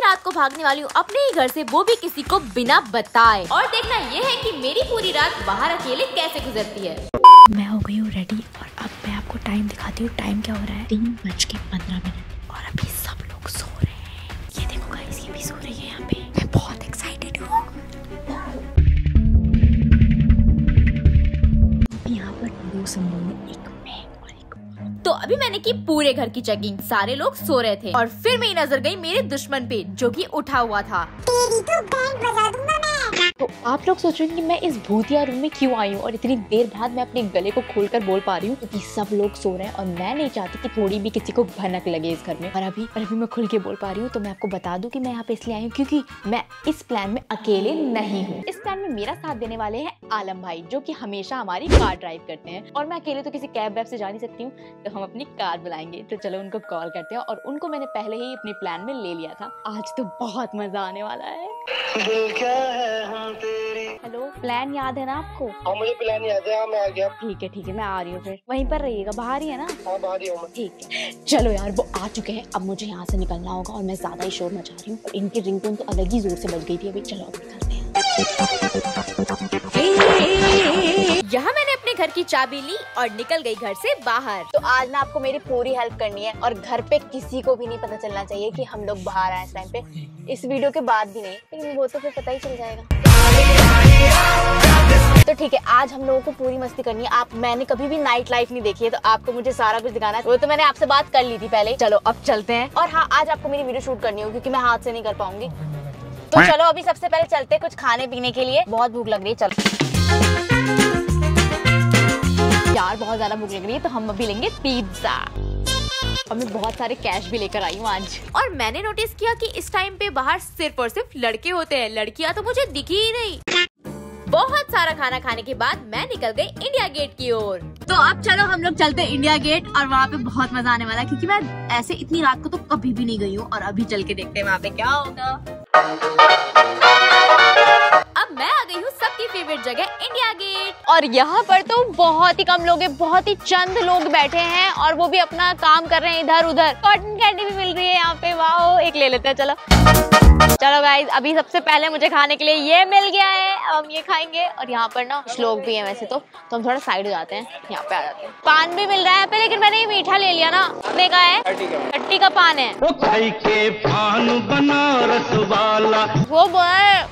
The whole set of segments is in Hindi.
ही रात को भागने वाली हूँ अपने ही घर से, वो भी किसी को बिना बताए। और देखना ये है कि मेरी पूरी रात बाहर अकेले कैसे गुजरती है। मैं हो गई हूँ रेडी और अब मैं आपको टाइम दिखाती हूँ टाइम क्या हो रहा है। 3:15 और अभी सब लोग सो रहे हैं। ये देखो गाइस, ये भी सो रही है यहाँ पे। मैं बहुत एक्साइटेड हूँ। यहाँ पर 2 समूह में, एक मैं और एक। तो अभी मैंने की पूरे घर की चेकिंग, सारे लोग सो रहे थे और फिर मेरी नजर गई मेरे दुश्मन पे जो कि उठा हुआ था। तेरी तो बैंड बजा दूंगा मैं। तो आप लोग सोच रहे हैं कि मैं इस भूतिया रूम में क्यों आई हूँ और इतनी देर बाद मैं अपने गले को खोलकर बोल पा रही हूँ, क्योंकि सब लोग सो रहे हैं और मैं नहीं चाहती कि थोड़ी भी किसी को भनक लगे इस घर में। और अभी मैं खुल के बोल पा रही हूँ। तो मैं आपको बता दूँ कि मैं यहाँ पे इसलिए आई हूँ क्योंकि मैं इस प्लान में अकेले नहीं हूँ। इस प्लान में मेरा साथ देने वाले हैं आलम भाई जो कि हमेशा हमारी कार ड्राइव करते हैं और मैं अकेले तो किसी कैब वैब से जा नहीं सकती हूँ, तो हम अपनी कार बुलाएंगे। तो चलो उनको कॉल करते हैं। और उनको मैंने पहले ही अपने प्लान में ले लिया था। आज तो बहुत मजा आने वाला है। हेलो, प्लान याद है ना आपको? हाँ मुझे प्लान याद है। मैं आ गया। ठीक है मैं आ रही हूँ। फिर वहीं पर रहिएगा, बाहर ही है ना? हाँ बाहर ही हूँ। ठीक है। चलो यार वो आ चुके हैं, अब मुझे यहाँ से निकलना होगा और मैं ज्यादा ही शोर मचा रही हूँ और इनकी रिंगटोन तो अलग ही जोर से बज गई थी। अभी चलो निकलते हैं। यहाँ मैंने अपने घर की चाबी ली और निकल गई घर से बाहर। तो आज ना आपको मेरी पूरी हेल्प करनी है और घर पे किसी को भी नहीं पता चलना चाहिए कि हम लोग बाहर आए इस टाइम पे, इस वीडियो के बाद भी नहीं, लेकिन वो तो फिर पता ही चल जाएगा। तो ठीक है, आज हम लोगों को पूरी मस्ती करनी है। आप मैंने कभी भी नाइट लाइफ नहीं देखी है तो आपको मुझे सारा कुछ दिखाना है। वो तो मैंने आपसे बात कर ली थी पहले। चलो अब चलते हैं। और हाँ, आज आपको मेरी वीडियो शूट करनी होगी क्योंकि मैं हाथ से नहीं कर पाऊंगी। तो चलो अभी सबसे पहले चलते हैं कुछ खाने पीने के लिए, बहुत भूख लग रही है। चलो यार बहुत ज्यादा भूख लग रही है, तो हम अभी लेंगे पिज्जा और मैं बहुत सारे कैश भी लेकर आई हूँ आज। और मैंने नोटिस किया कि इस टाइम पे बाहर सिर्फ और सिर्फ लड़के होते हैं, लड़कियाँ तो मुझे दिखी ही नहीं। बहुत सारा खाना खाने के बाद मैं निकल गई इंडिया गेट की ओर। तो अब चलो हम लोग चलते हैं इंडिया गेट और वहाँ पे बहुत मजा आने वाला है क्योंकि मैं ऐसे इतनी रात को तो कभी भी नहीं गई हूँ। और अभी चल के देखते हैं वहाँ पे क्या होगा। अब मैं आ गई हूँ सबकी फेवरेट जगह इंडिया गेट और यहाँ पर तो बहुत ही कम लोग हैं, बहुत ही चंद लोग बैठे हैं और वो भी अपना काम कर रहे हैं इधर उधर। कॉटन कैंडी भी मिल रही है यहाँ पे, वाह एक ले लेते हैं। चलो गाइज अभी सबसे पहले मुझे खाने के लिए ये मिल गया है, अब हम ये खाएंगे। और यहाँ पर ना कुछ लोग भी है वैसे तो हम थोड़ा साइड हो जाते हैं, यहाँ पे आ जाते हैं। पान भी मिल रहा है पे, लेकिन मैंने ये मीठा ले लिया ना, अपने का है खट्टी का पान है। वो बोला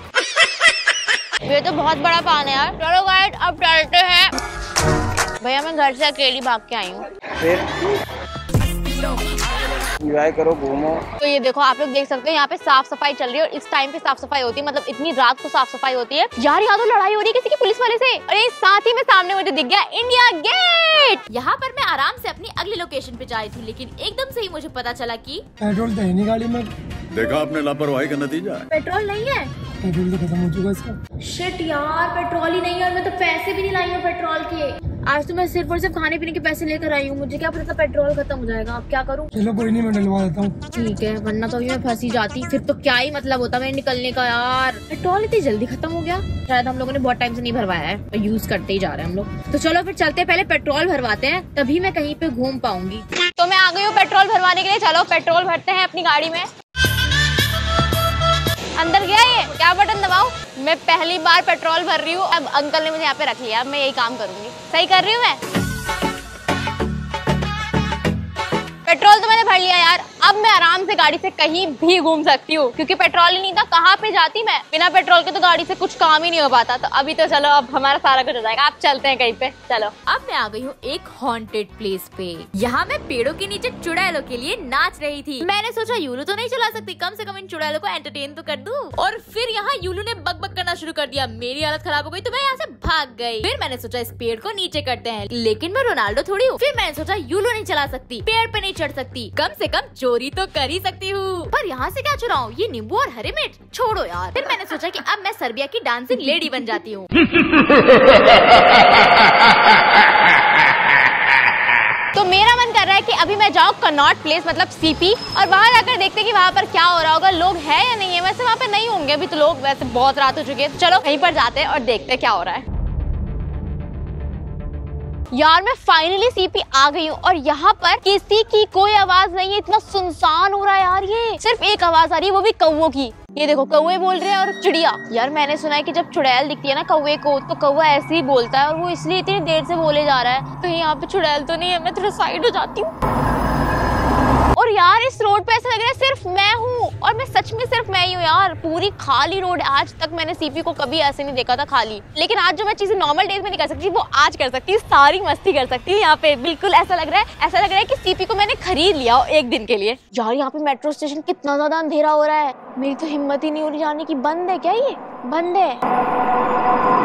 ये तो बहुत बड़ा पान है यार। चलो गाइड अब चलते हैं। भैया मैं घर से अकेली भाग के आई हूँ। एंजॉय करो, घूमो। तो ये देखो आप लोग देख सकते हो यहाँ पे साफ सफाई चल रही है और इस टाइम पे साफ सफाई होती है, मतलब इतनी रात को साफ सफाई होती है। यार यहाँ तो लड़ाई हो रही है किसी की पुलिस वाले से। अरे साथ ही में सामने मुझे दिख गया इंडिया गेट। यहाँ पर मैं आराम से अपनी अगली लोकेशन पे जा रही थी लेकिन एकदम से ही मुझे पता चला कि पेट्रोल तो है नहीं गाड़ी में। देखा आपने लापरवाही का नतीजा, पेट्रोल नहीं है। पेट्रोल तो खत्म हो चुका इसका। शिट यार पेट्रोल ही नहीं है और मैं तो पैसे भी नहीं लाई हूँ पेट्रोल के। आज तो मैं सिर्फ और सिर्फ खाने पीने के पैसे लेकर आई हूँ, मुझे क्या पता था पेट्रोल खत्म हो जाएगा। अब क्या करूँ? चलो कोई नहीं मैं डलवा देता हूँ। ठीक है, वरना तो मैं फंसी जाती, फिर तो क्या ही मतलब होता मेरे निकलने का। यार पेट्रोल इतनी जल्दी खत्म हो गया, शायद हम लोगों ने बहुत टाइम से नहीं भरवाया है, यूज करते ही जा रहे हैं हम लोग। तो चलो फिर चलते पहले पेट्रोल भरवाते हैं, तभी मैं कहीं पे घूम पाऊंगी। तो मैं आ गई हूँ पेट्रोल भरवाने के लिए। चलो पेट्रोल भरते हैं अपनी गाड़ी में। अंदर गया ये, क्या बटन दबाऊं? मैं पहली बार पेट्रोल भर रही हूँ। अब अंकल ने मुझे यहाँ पे रख लिया, मैं यही काम करूंगी। सही कर रही हूँ मैं? पेट्रोल तो मैंने भर लिया यार, अब मैं आराम से गाड़ी से कहीं भी घूम सकती हूँ क्योंकि पेट्रोल ही नहीं था। कहाँ पे जाती मैं बिना पेट्रोल के? तो गाड़ी से कुछ काम ही नहीं हो पाता। तो अभी तो चलो अब हमारा सारा कुछ हो जाएगा। आप चलते हैं कहीं पे। चलो अब मैं आ गई हूँ एक हॉन्टेड प्लेस पे। यहाँ मैं पेड़ों के नीचे चुड़ैलों के लिए नाच रही थी। मैंने सोचा यूलू तो नहीं चला सकती, कम से कम इन चुड़ैलों को एंटरटेन तो कर दूं। और फिर यहाँ यूलू ने बक बक करना शुरू कर दिया, मेरी हालत खराब हो गई तो मैं यहाँ से भाग गई। फिर मैंने सोचा इस पेड़ को नीचे करते हैं, लेकिन मैं रोनाल्डो थोड़ी हूँ। फिर मैंने सोचा यूलू नहीं चला सकती, पेड़ पे नहीं चढ़ सकती, कम से कम चोरी तो कर ही सकती हूँ। पर यहाँ से क्या चुराऊं? ये नींबू और हरे मिर्च छोड़ो यार। फिर मैंने सोचा कि अब मैं सर्बिया की डांसिंग लेडी बन जाती हूँ। तो मेरा मन कर रहा है कि अभी मैं जाऊँ कनॉट प्लेस, मतलब सीपी, और वहाँ जाकर देखते हैं कि वहाँ पर क्या हो रहा होगा, लोग है या नहीं है। वैसे वहाँ पर नहीं होंगे अभी तो लोग, वैसे बहुत रात हो चुकी है। चलो कहीं पर जाते हैं और देखते हैं क्या हो रहा है। यार मैं फाइनली सीपी आ गई हूँ और यहाँ पर किसी की कोई आवाज नहीं है। इतना सुनसान हो रहा है यार, ये सिर्फ एक आवाज आ रही है वो भी कौवों की। ये देखो कौवे बोल रहे हैं और चिड़िया। यार मैंने सुना है कि जब चुड़ैल दिखती है ना कौवे को तो कौवा ऐसे ही बोलता है और वो इसलिए इतनी देर से बोले जा रहा है। तो यहाँ पे चुड़ैल तो नहीं है, मैं थोड़ा साइड हो जाती हूँ। और यार इस रोड पे ऐसा लग रहा है सिर्फ मैं हूँ और मैं सच में सिर्फ मैं ही हूँ यार। पूरी खाली रोड, आज तक मैंने सीपी को कभी ऐसे नहीं देखा था खाली। लेकिन आज जो मैं चीजें नॉर्मल डेज में नहीं कर सकती वो आज कर सकती हूँ, सारी मस्ती कर सकती हूँ। यहाँ पे बिल्कुल ऐसा लग रहा है कि सीपी को मैंने खरीद लिया हो एक दिन के लिए। यार यहाँ पे मेट्रो स्टेशन कितना ज्यादा अंधेरा हो रहा है, मेरी तो हिम्मत ही नहीं हो रही जाने की। बंद है क्या ये? बंद है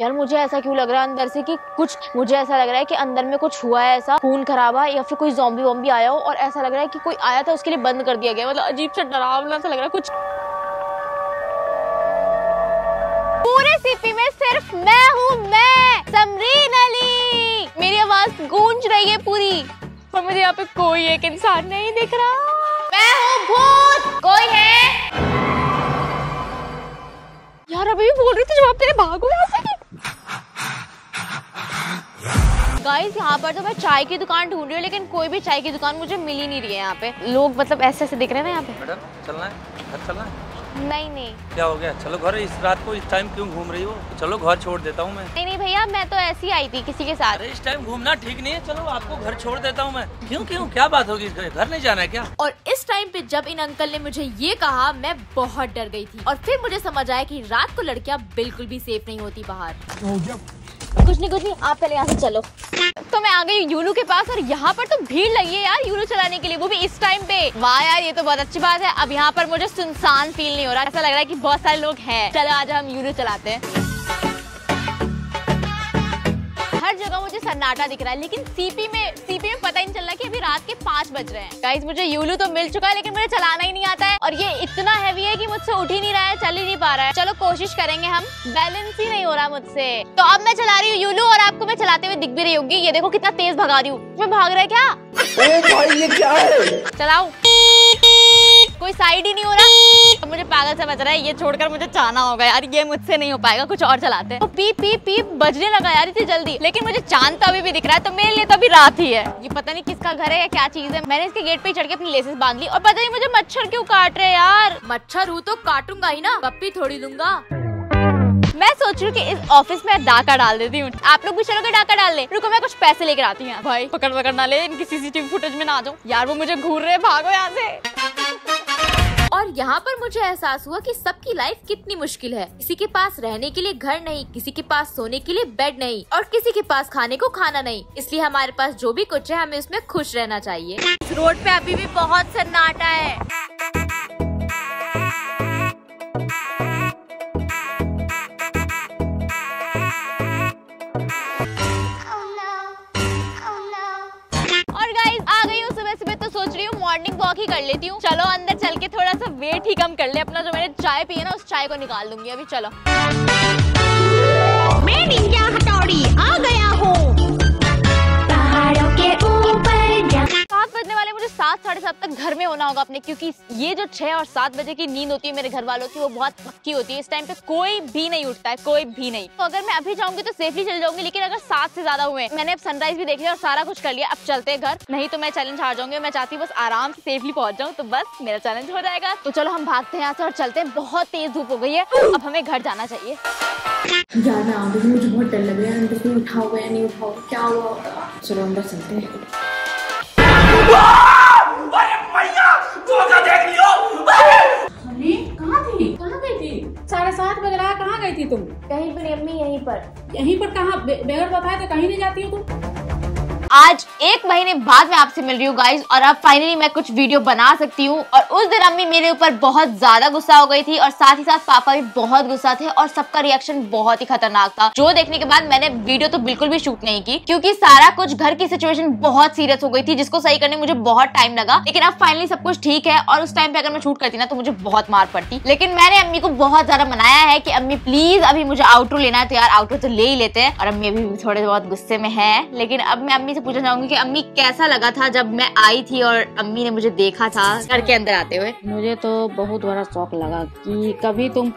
यार। मुझे ऐसा क्यों लग रहा है अंदर से कि कुछ, मुझे ऐसा लग रहा है कि अंदर में कुछ हुआ है ऐसा, खून खराबा या फिर कोई ज़ॉम्बी वॉम्बी आया हो और ऐसा लग रहा है कि कोई आया था उसके लिए बंद कर दिया गया। मतलब अजीब सा डरावना सा लग रहा है कुछ। पूरे सीपी में सिर्फ मैं हूँ, मैं समरीन अली। मेरी आवाज गूंज रही है पूरी और मुझे यहाँ पे कोई एक इंसान नहीं दिख रहा। मैं हूँ भूत, कोई है? यार अभी भी बोल रही थी जवाब तेरे, भागो यहाँ से। गाइस यहाँ पर तो मैं चाय की दुकान ढूंढ रही हूँ लेकिन कोई भी चाय की दुकान मुझे मिल ही नहीं रही है। यहाँ पे लोग मतलब ऐसे ऐसे दिख रहे हैं ना यहाँ पे। मैडम चलना है, घर चलना है? नहीं। क्या हो गया? चलो घर। इस रात को इस टाइम क्यों घूम रही हो? चलो घर छोड़ देता हूँ मैं। नहीं भैया मैं तो ऐसी आई थी किसी के साथ। इस टाइम घूमना ठीक नहीं है, चलो आपको घर छोड़ देता हूँ मैं। क्यों क्या बात होगी? घर नहीं जाना है क्या? और इस टाइम पे जब इन अंकल ने मुझे ये कहा मैं बहुत डर गई थी और फिर मुझे समझ आया कि रात को लड़कियाँ बिल्कुल भी सेफ नहीं होती बाहर। कुछ नहीं आप पहले यहाँ से चलो। तो मैं आ गई यूनू के पास और यहाँ पर तो भीड़ लगी है यार यूनू चलाने के लिए, वो भी इस टाइम पे। वाह यार ये तो बहुत अच्छी बात है, अब यहाँ पर मुझे सुनसान फील नहीं हो रहा। ऐसा लग रहा है कि बहुत सारे लोग हैं। चलो आज हम यूनू चलाते हैं। हर जगह मुझे सन्नाटा दिख रहा है लेकिन सीपी में पता ही नहीं चल रहा कि अभी रात के 5 बज रहे हैं। गाइस मुझे यूलू तो मिल चुका है लेकिन मुझे चलाना ही नहीं आता है और ये इतना हैवी है कि मुझसे उठ ही नहीं रहा है, चल ही नहीं पा रहा है। चलो कोशिश करेंगे हम, बैलेंस ही नहीं हो रहा मुझसे। तो अब मैं चला रही हूँ यूलू और आपको मैं चलाते हुए दिख भी रही होगी। ये देखो कितना तेज भगा रही हूँ मैं। भाग रहा है क्या? ओ भाई ये क्या है? चलाओ, कोई साइड ही नहीं हो रहा। तो मुझे पागल से बच रहा है, ये छोड़कर मुझे जाना होगा यार, ये मुझसे नहीं हो पाएगा। कुछ और चलाते हैं। तो पीप पीप पीप बजने लगा यार इतनी जल्दी लेकिन मुझे चांद तो अभी भी दिख रहा है। तो मेरे लिए तो अभी रात ही है। ये पता नहीं किसका घर है या क्या चीज है। मैंने इसके गेट पे चढ़ के अपनी लेसेस बांध ली और पता नहीं मुझे मच्छर क्यों काट रहे यार। मच्छर हूँ तो काटूंगा ही ना, पप्पी थोड़ी दूंगा। मैं सोच रही हूँ कि इस ऑफिस में डाका डाल देती हूँ। आप लोग भी चलोगे डाका डालने? रुको मैं कुछ पैसे लेकर आती हूँ। भाई पकड़ ना ले, इनकी सीसीटीवी फुटेज में ना आ जाऊँ यार, वो मुझे घूर रहे। भागो यहाँ से। और यहाँ पर मुझे एहसास हुआ कि सबकी लाइफ कितनी मुश्किल है। किसी के पास रहने के लिए घर नहीं, किसी के पास सोने के लिए बेड नहीं और किसी के पास खाने को खाना नहीं। इसलिए हमारे पास जो भी कुछ है हमें उसमें खुश रहना चाहिए। इस रोड पे अभी भी बहुत सन्नाटा है। मॉर्निंग वॉक ही कर लेती हूँ। चलो अंदर चल के थोड़ा सा वेट ही कम कर ले अपना। जो मैंने चाय पी है ना उस चाय को निकाल दूंगी अभी। चलो मैं निंजा हथौड़ी आ गया हूँ। 7:30 तक घर में होना होगा अपने, क्योंकि ये जो 6 और 7 बजे की नींद होती है मेरे घर वालों की वो बहुत पक्की होती है। इस टाइम पे कोई भी नहीं उठता है, कोई भी नहीं। तो अगर मैं अभी जाऊंगी तो सेफली चल जाऊंगी लेकिन अगर 7 से ज्यादा हुए, मैंने अब सनराइज भी देख लिया और सारा कुछ कर लिया, अब चलते घर, नहीं तो मैं चैलेंज हार जाऊंगी। मैं चाहती हूँ बस आराम से सेफली पहुंच जाऊँ तो बस मेरा चैलेंज हो जाएगा। तो चलो हम भागते हैं यहाँ से और चलते हैं। बहुत तेज धूप हो गई है, अब हमें घर जाना चाहिए। मुझे बहुत डर लग रहा है, उठाओ या नहीं उठाओ, क्या हुआ? चलो अंदर चलते हैं। थी तुम कहीं पर? अम्मी यहीं पर कहाँ बगैर बताए तो कहीं नहीं जाती हो तुम? आज 1 महीने बाद मैं आपसे मिल रही हूँ गाइज और अब फाइनली मैं कुछ वीडियो बना सकती हूँ। और उस दिन अम्मी मेरे ऊपर बहुत ज्यादा गुस्सा हो गई थी और साथ ही साथ पापा भी बहुत गुस्सा थे और सबका रिएक्शन बहुत ही खतरनाक था। जो देखने के बाद मैंने वीडियो तो बिल्कुल भी शूट नहीं की क्योंकि सारा कुछ घर की सिचुएशन बहुत सीरियस हो गई थी जिसको सही करने मुझे बहुत टाइम लगा। लेकिन अब फाइनली सब कुछ ठीक है और उस टाइम पे अगर मैं शूट करती ना तो मुझे बहुत मार पड़ती। लेकिन मैंने अम्मी को बहुत ज्यादा मनाया है कि अम्मी प्लीज अभी मुझे आउटरो लेना है तो यार आउटरो तो ले ही लेते हैं। और अम्मी अभी थोड़े बहुत गुस्से में है लेकिन अब मैं अम्मी पूछना चाहूंगी कि अम्मी कैसा लगा था जब मैं आई थी और अम्मी ने मुझे देखा था घर के अंदर आते हुए? मुझे तो बहुत बड़ा शौक लगा कि कभी तुम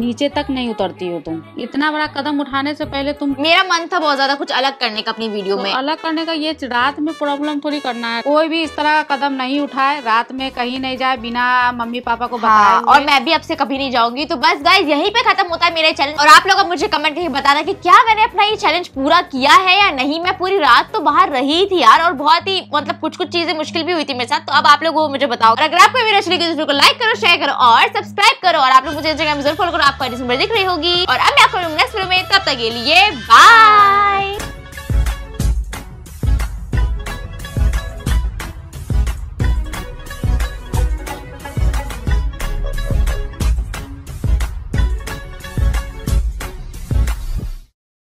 नीचे तक नहीं उतरती हो, तुम इतना बड़ा कदम उठाने से पहले तुम। मेरा मन था बहुत ज्यादा कुछ अलग करने का अपनी वीडियो में, अलग करने का। ये रात में प्रॉब्लम थोड़ी करना है, कोई भी इस तरह का कदम नहीं उठाए, रात में कहीं नहीं जाए बिना मम्मी पापा को बताए। और मैं भी अब से कभी नहीं जाऊंगी। तो बस गाइस यहीं पे खत्म होता है मेरा चैलेंज। और आप लोग अब मुझे कमेंट करके बताना कि क्या मैंने अपना ये चैलेंज पूरा किया है या नहीं। मैं पूरी रात तो बाहर रही थी यार, और बहुत ही मतलब कुछ कुछ चीजें मुश्किल भी हुई थी मेरे साथ। तो अब आप लोग वो मुझे बताओ। और अगर आपको वीडियो अच्छी लगी तो वीडियो को लाइक करो, शेयर करो और सब्सक्राइब करो। और आप लोग मुझे जरूर फॉलो करो, आपको दिख रही होगी। और अब मैं आपको नेक्स्ट वीडियो में, तब तक के लिए बाय।